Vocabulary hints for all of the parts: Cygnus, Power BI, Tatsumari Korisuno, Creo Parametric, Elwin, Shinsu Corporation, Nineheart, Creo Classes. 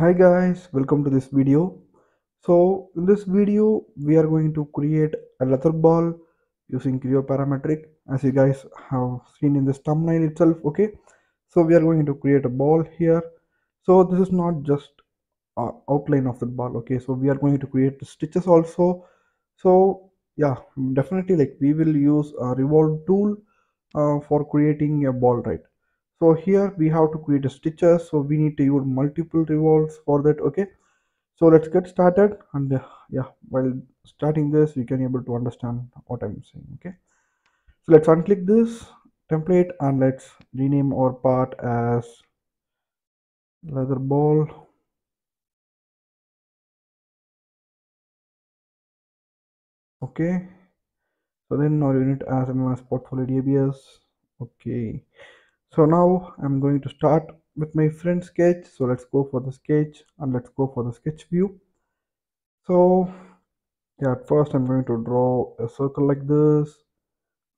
Hi guys, welcome to this video. So in this video we are going to create a leather ball using Creo Parametric, as you guys have seen in this thumbnail itself. Okay, so we are going to create a ball here. So this is not just outline of the ball. Okay, so we are going to create the stitches also. So yeah, definitely like we will use a revolve tool for creating a ball, right? So here we have to create a stitches, so we need to use multiple revolves for that. Okay, so let's get started, and yeah, while starting this you can be able to understand what I'm saying. Okay, so let's unclick this template and let's rename our part as leather ball. Okay, so then our unit as MMS portfolio DBS. Okay, so now I'm going to start with my friend sketch. So let's go for the sketch and let's go for the sketch view. So yeah, at first I'm going to draw a circle like this,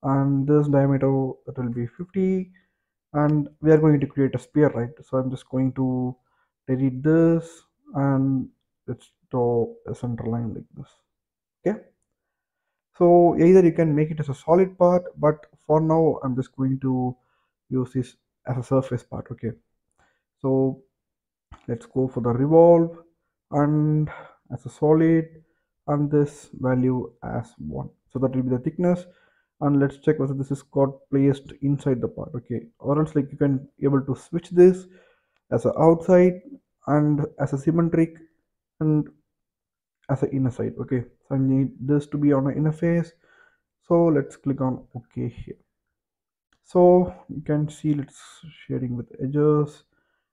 and this diameter it will be 50, and we are going to create a sphere, right? So I'm just going to delete this and let's draw a center line like this. Okay, so either you can make it as a solid part, but for now I'm just going to use this as a surface part. Okay, so let's go for the revolve and as a solid, and this value as 1, so that will be the thickness. And let's check whether this is got placed inside the part. Okay, or else like you can able to switch this as a outside and as a symmetric and as an inner side. Okay, so I need this to be on an inner face, so let's click on OK here. So you can see it's shading with edges,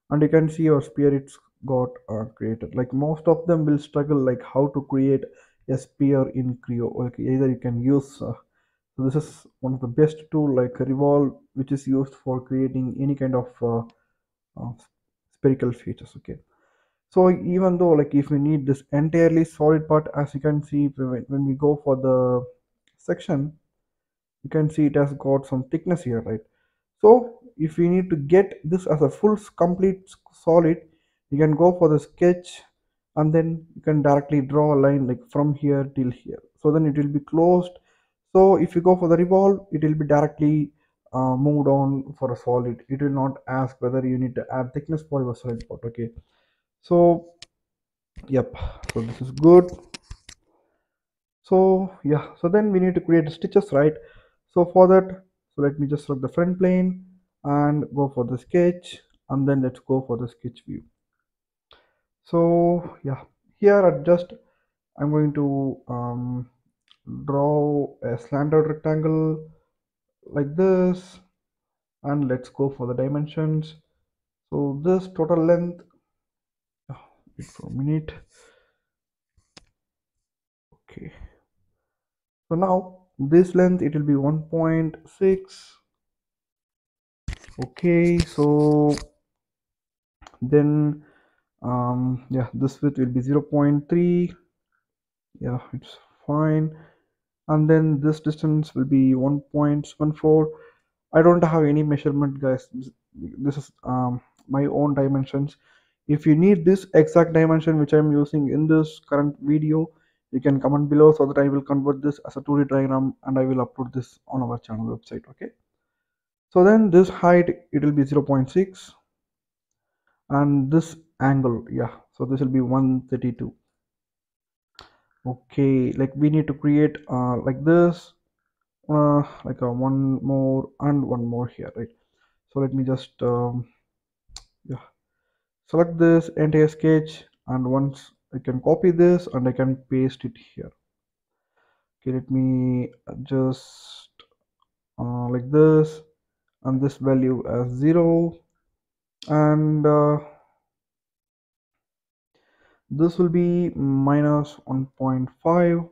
and you can see our sphere it's got created. Like most of them will struggle like how to create a sphere in Creo. Okay, either you can use so this is one of the best tool like revolve, which is used for creating any kind of spherical features. Okay, so even though like if we need this entirely solid part, as you can see when we go for the section, you can see it has got some thickness here, right? So if we need to get this as a full complete solid, you can go for the sketch and then you can directly draw a line like from here till here, so then it will be closed. So if you go for the revolve, it will be directly moved on for a solid. It will not ask whether you need to add thickness for your solid part. Okay, so yep, so this is good. So yeah, so then we need to create stitches, right? So for that, so let me just select the front plane and go for the sketch, and then let's go for the sketch view. So yeah, here I'm going to draw a slanted rectangle like this, and let's go for the dimensions. So this total length, wait for a minute. Okay, so now this length it will be 1.6. okay, so then yeah, this width will be 0.3. yeah, it's fine. And then this distance will be 1.74. I don't have any measurement, guys. This is my own dimensions. If you need this exact dimension which I'm using in this current video, you can comment below, so that I will convert this as a 2D diagram and I will upload this on our channel website. Okay, so then this height it will be 0.6, and this angle, yeah, so this will be 132. Okay, like we need to create like this like a one more and one more here, right? So let me just yeah, select this entire sketch, and once I can copy this and I can paste it here. Okay, let me just like this, and this value as 0, and this will be -1.5.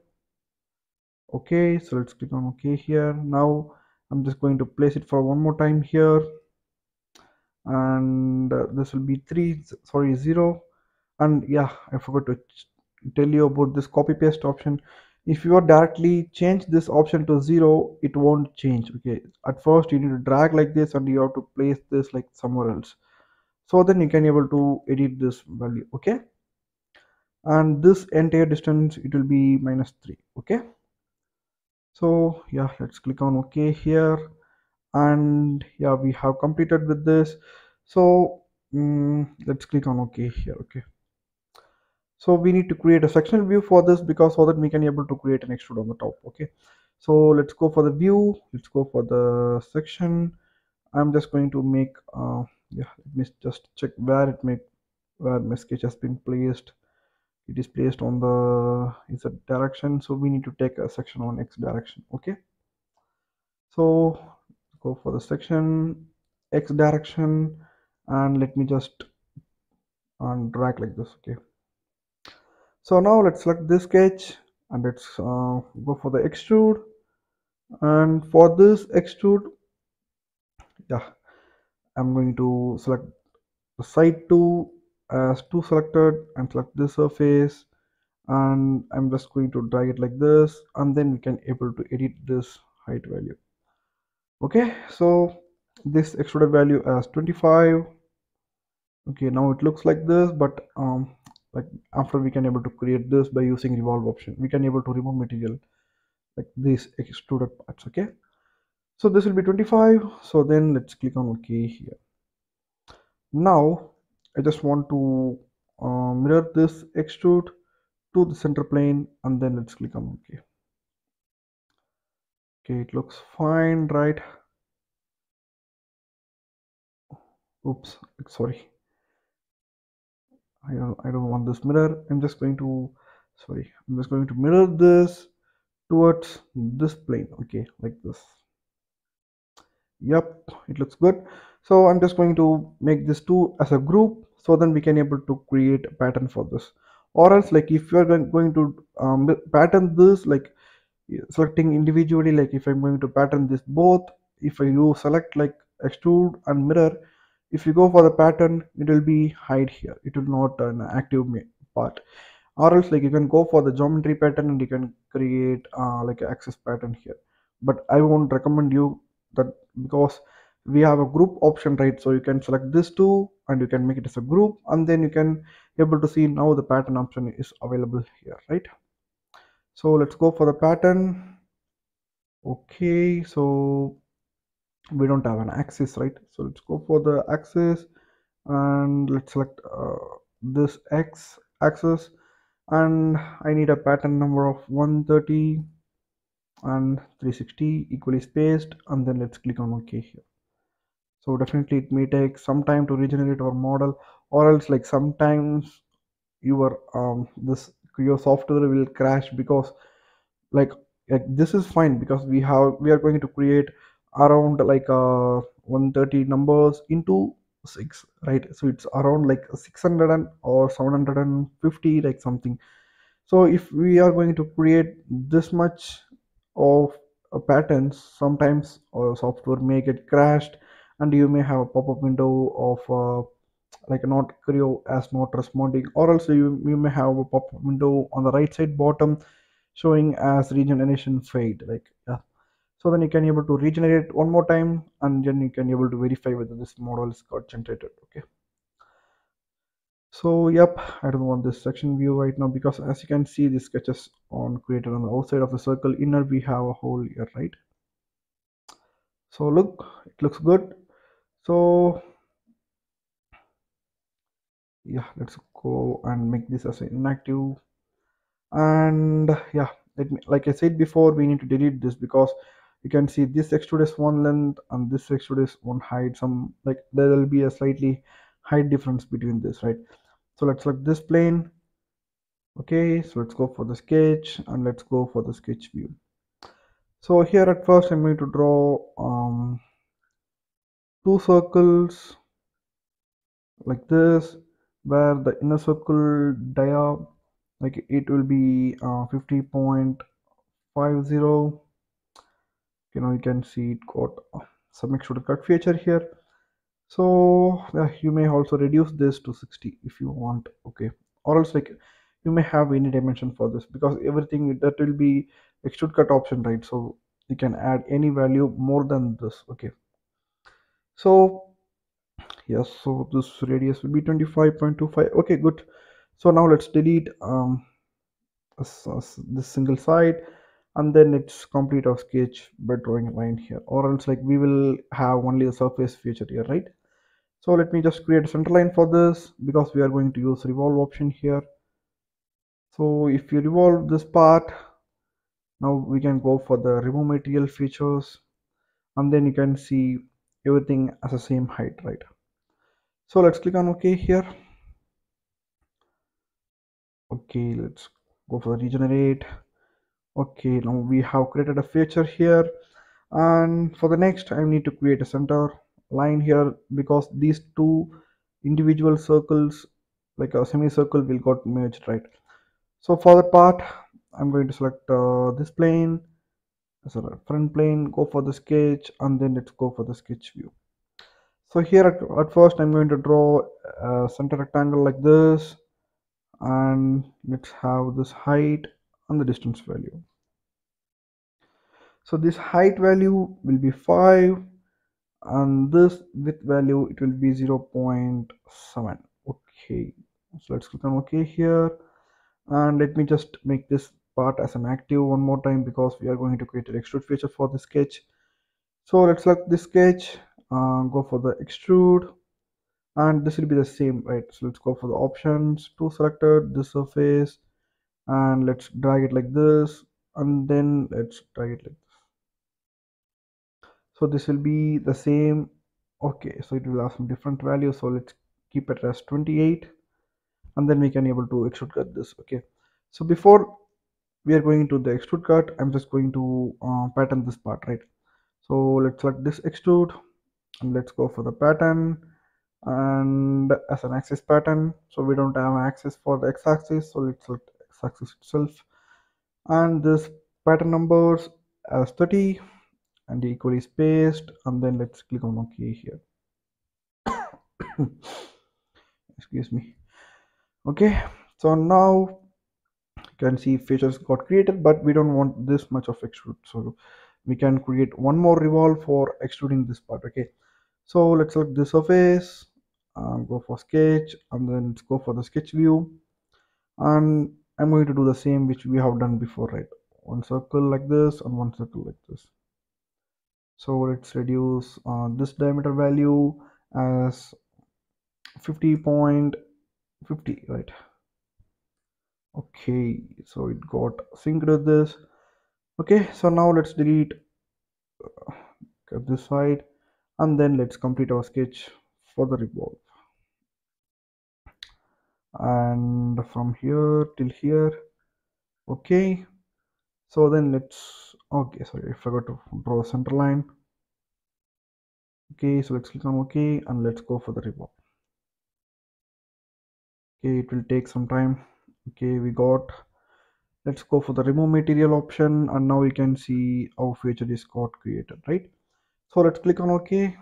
okay, so let's click on OK here. Now I'm just going to place it for one more time here, and this will be 0. And yeah, I forgot to tell you about this copy paste option. If you are directly change this option to 0, it won't change. Okay, at first you need to drag like this, and you have to place this like somewhere else. so then you can able to edit this value, okay. And this entire distance, it will be -3, okay. So yeah, let's click on OK here, and yeah, we have completed with this. So let's click on OK here, okay. So we need to create a sectional view for this, because so that we can able to create an extrude on the top, okay. So let's go for the view, let's go for the section. I'm just going to make yeah, let me just check where it make where my sketch has been placed. It is placed on the it's a direction, so we need to take a section on X direction, okay. So go for the section X direction, and let me just drag like this, okay. So now let's select this sketch and let's go for the extrude, and for this extrude, yeah, I'm going to select the side 2 as 2 selected and select this surface, and I'm just going to drag it like this, and then we can able to edit this height value, okay. So this extruded value as 25, okay. Now it looks like this, but like after we can able to create this by using revolve option, we can able to remove material like these extruded parts, okay. So this will be 25, so then let's click on OK here. Now I just want to mirror this extrude to the center plane, and then let's click on OK. Okay, it looks fine, right? Oops, sorry. I don't want this mirror. I'm just going to mirror this towards this plane, okay, like this. Yep, it looks good. So I'm just going to make this 2 as a group, so then we can able to create a pattern for this. Or else, like if you're going to pattern this, like selecting individually, like if I'm going to pattern this both, if you select like extrude and mirror, if you go for the pattern, it will be hide here, it will not an active part. Or else, like you can go for the geometry pattern and you can create like an axis pattern here, but I won't recommend you that, because we have a group option, right? So you can select this 2 and you can make it as a group, and then you can be able to see now the pattern option is available here, right? So let's go for the pattern, okay. So we don't have an axis, right? So let's go for the axis, and let's select this X axis, and I need a pattern number of 130 and 360 equally spaced, and then let's click on OK here. So definitely it may take some time to regenerate our model, or else like sometimes your this Creo software will crash, because like this is fine, because we are going to create around like 130 numbers into 6, right? So it's around like 600 or 750, like something. So if we are going to create this much of patterns, sometimes our software may get crashed, and you may have a pop-up window of like not Creo as not responding, or else you may have a pop-up window on the right side bottom showing as regeneration failed, like yeah. So then you can able to regenerate one more time, and then you can able to verify whether this model is got generated, okay. So yep, I don't want this section view right now, because as you can see, the sketches on created on the outside of the circle. Inner we have a hole here, right? So look, it looks good. So yeah, let's go and make this as inactive, and yeah, like I said before, we need to delete this, because you can see this extrude is 1 length and this extrude is 1 height. Some like there will be a slightly height difference between this, right? So let's select this plane, okay. So let's go for the sketch, and let's go for the sketch view. So here at first I'm going to draw 2 circles like this, where the inner circle dia, like it will be 50.50. You know, you can see it got some extra cut feature here. So you may also reduce this to 60 if you want, okay. Or else like you may have any dimension for this, because everything that will be extrude cut option, right? So you can add any value more than this, okay. So Yes, so this radius will be 25.25. okay, good. So now let's delete this single side, and then it's complete our sketch by drawing a line here, or else like we will have only the surface feature here, right? So let me just create a center line for this, because we are going to use revolve option here. So if you revolve this part, now we can go for the remove material features, and then you can see everything as the same height, right? So let's click on OK here. Okay, let's go for the regenerate. Okay, now we have created a feature here, and for the next I need to create a center line here, because these two individual circles like a semicircle will got merged, right? So for that part I'm going to select this plane as a front plane, go for the sketch, and then let's go for the sketch view. So here at first I'm going to draw a center rectangle like this, and let's have this height and the distance value. So this height value will be 5, and this width value it will be 0.7. okay, so let's click on OK here, and let me just make this part as an active one more time, because we are going to create an extrude feature for the sketch. So let's select this sketch, go for the extrude, and this will be the same, right? So let's go for the options, to selected this surface, and let's drag it like this, and then let's drag it like this. So this will be the same. Okay, so it will have some different values, so let's keep it as 28, and then we can able to extrude cut this. Okay, so before we are going to the extrude cut, I'm just going to pattern this part, right? So let's select this extrude, and let's go for the pattern, and as an axis pattern. So we don't have an axis for the x-axis, so let's select axis itself, and this pattern numbers as 30 and equally spaced, and then let's click on OK here. Excuse me. Okay, so now you can see features got created, but we don't want this much of extrude, so we can create one more revolve for extruding this part. Okay, so let's select this surface, go for sketch, and then let's go for the sketch view, and I'm going to do the same which we have done before, right? One circle like this and one circle like this. So let's reduce this diameter value as 50.50, right? Okay, so it got synced with this. Okay, so now let's delete this side, and then let's complete our sketch for the revolve. And from here till here. Okay, so then let's, okay, sorry, I forgot to draw a center line. Okay, so let's click on OK, and let's go for the revolve. Okay, it will take some time. Okay, we got, let's go for the remove material option, and now you can see our feature is got created, right? So let's click on OK,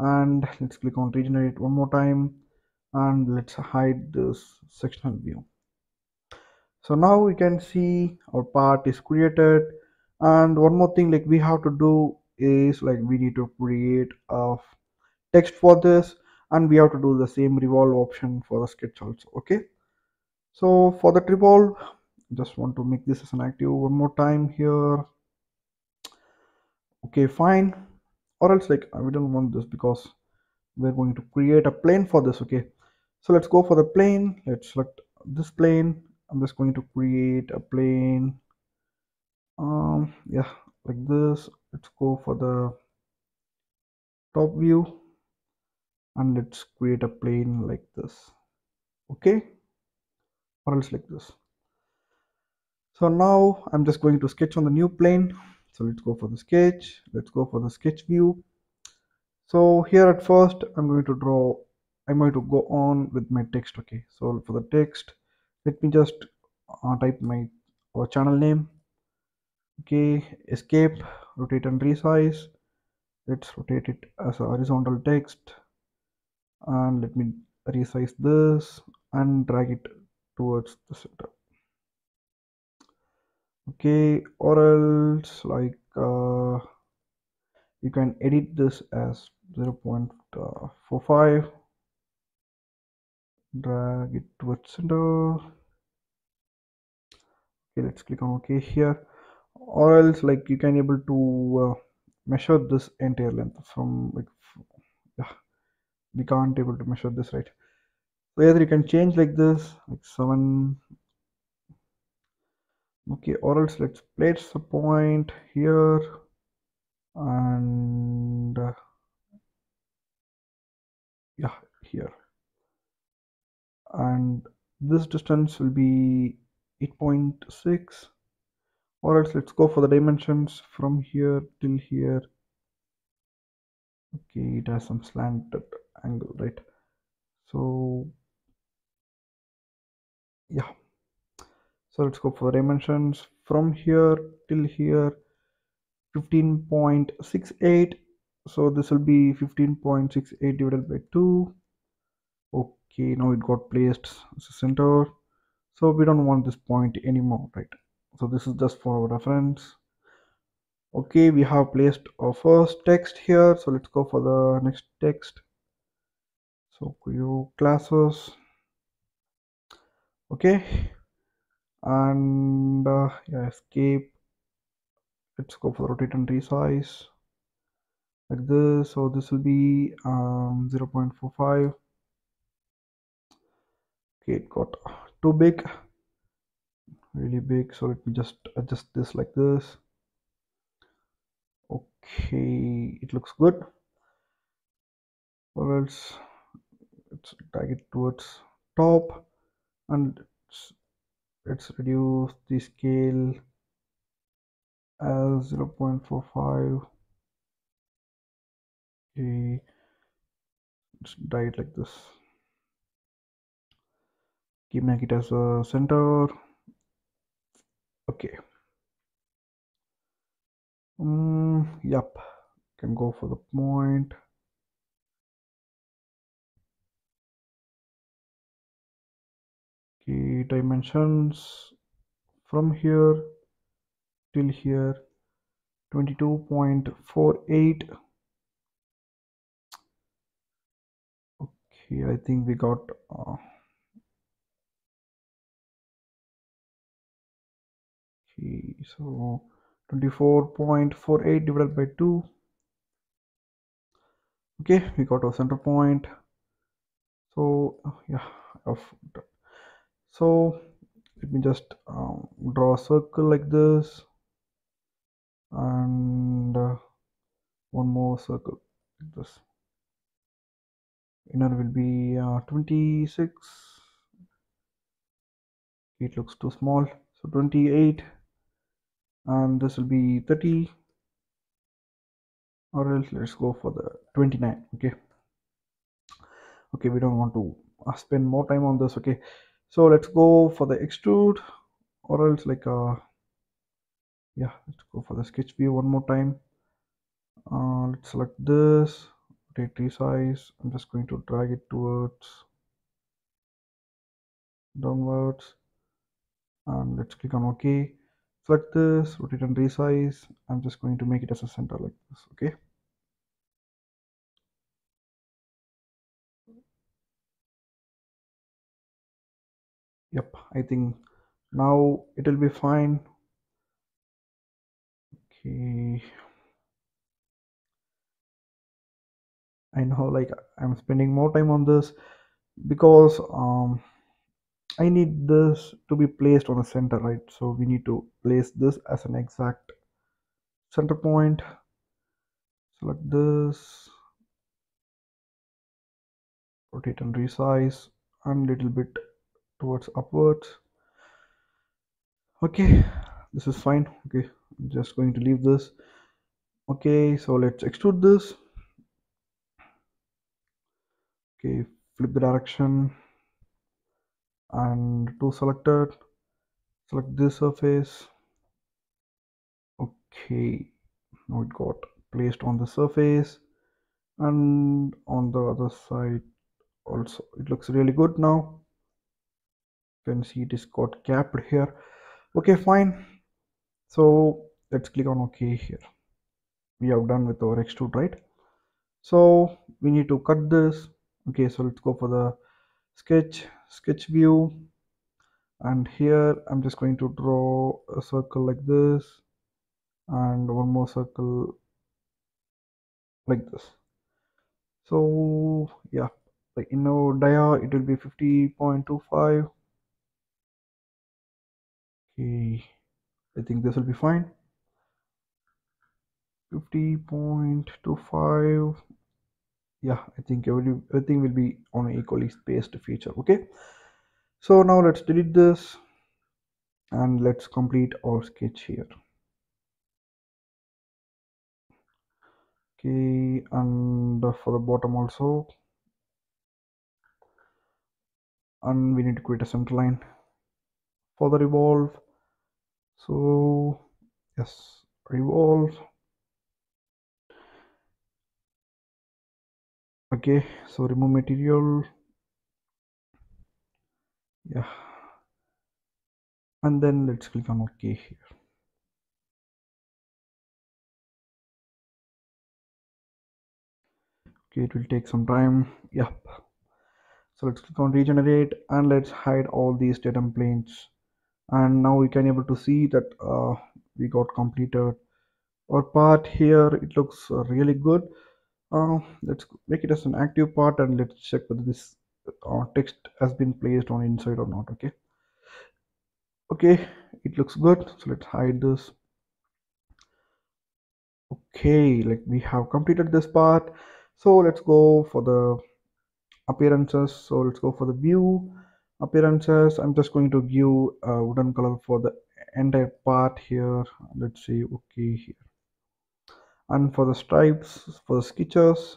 and let's click on regenerate one more time, and let's hide this sectional view. So now we can see our part is created. And one more thing like we have to do is like we need to create a text for this, and we have to do the same revolve option for the sketch also. Okay, so for the revolve, just want to make this as an active one more time here. Okay, fine, or else like we don't want this, because we're going to create a plane for this. Okay, so let's go for the plane, let's select this plane. I'm just going to create a plane yeah, like this. Let's go for the top view, and let's create a plane like this. Okay, or else like this. So now I'm just going to sketch on the new plane. So let's go for the sketch, let's go for the sketch view. So here at first I'm going to go on with my text. Okay, so for the text, let me just type my channel name. Okay, escape, rotate and resize. Let's rotate it as a horizontal text, and let me resize this and drag it towards the center. Okay, or else like you can edit this as 0.45, drag it towards center. Okay, let's click on OK here, or else like you can able to measure this entire length from like, yeah, we can't able to measure this, right? So either you can change like this, like 7. Okay, or else let's place a point here and yeah, here, and this distance will be 8.6. Or else let's go for the dimensions from here till here. Okay, it has some slanted angle, right? So yeah, so let's go for the dimensions from here till here. 15.68, so this will be 15.68 divided by 2. Okay, now it got placed as a center, so we don't want this point anymore, right? So this is just for our reference. Okay, we have placed our first text here, so let's go for the next text. So Creo classes. Okay, and yeah, escape. Let's go for rotate and resize like this. So this will be 0.45. Okay, it got too big, really big, so let me just adjust this like this. Okay, it looks good. Or else let's drag it towards top and let's reduce the scale as 0.45. okay, let's drag it like this. Keep make it as a center. Okay, yep, can go for the point. Okay, dimensions from here till here, 22.48. okay, I think we got okay, so 24.48 divided by 2. Okay, we got our center point. So yeah, so let me just draw a circle like this, and one more circle like this. Inner will be 26. It looks too small, so 28, and this will be 30. Or else let's go for the 29. Okay, we don't want to spend more time on this. Okay, so let's go for the extrude, or else like yeah, let's go for the sketch view one more time. Let's select this, rotate, resize. I'm just going to drag it towards downwards, and let's click on OK. Select this, rotate and resize. I'm just going to make it as a center like this. Okay, yep, I think now it will be fine. Okay, I know like I'm spending more time on this because I need this to be placed on a center, right? So we need to place this as an exact center point. Select this, rotate and resize, and little bit towards upwards. Okay, this is fine. Okay, I'm just going to leave this. Okay, so let's extrude this. Okay, flip the direction and to selected, select this surface. Okay, now it got placed on the surface, and on the other side also it looks really good. Now you can see it is got capped here. Okay, fine, so let's click on OK here. We have done with our extrude, right? So we need to cut this. Okay, so let's go for the sketch view, and here I'm just going to draw a circle like this and one more circle like this. So yeah, like in our dia it will be 50.25. okay, I think this will be fine. 50.25. yeah, I think everything will be on an equally spaced feature. Okay, so now let's delete this and let's complete our sketch here. Okay, and for the bottom also, and we need to create a center line for the revolve. So yes, revolve. Okay, so remove material. Yeah, and then let's click on OK here. Okay, it will take some time. Yep. So let's click on regenerate and let's hide all these datum planes. And now we can able to see that we got completed our part here. It looks really good. Let's make it as an active part and let's check whether this text has been placed on inside or not. Okay, okay, it looks good. So let's hide this. Okay, like we have completed this part. So let's go for the appearances. So let's go for the view appearances. I'm just going to give a wooden color for the entire part here. Let's say okay here. And for the stripes, for the sketches,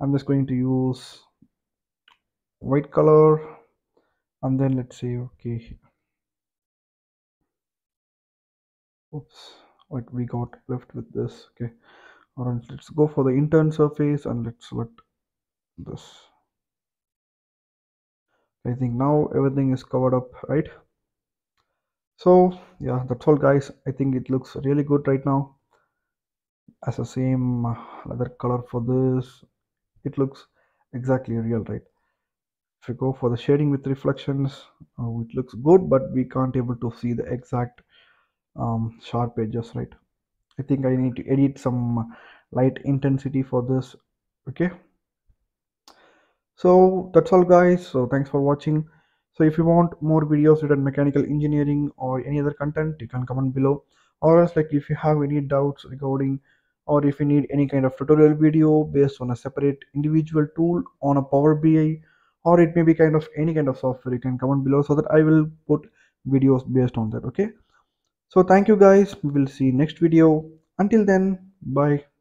I'm just going to use white color, and then let's say okay here. Oops, like we got left with this. Okay, alright, let's go for the intern surface and let's select this. I think now everything is covered up, right? So yeah, that's all guys. I think it looks really good right now. As the same another color for this, it looks exactly real, right? If we go for the shading with reflections, it looks good, but we can't able to see the exact sharp edges, right? I think I need to edit some light intensity for this. Okay, so that's all guys. So thanks for watching. So if you want more videos written mechanical engineering or any other content, you can comment below, or else like if you have any doubts regarding, or if you need any kind of tutorial video based on a separate individual tool on a Power BI, or it may be kind of any kind of software, you can comment below so that I will put videos based on that. Okay, so thank you guys, we will see next video. Until then, bye.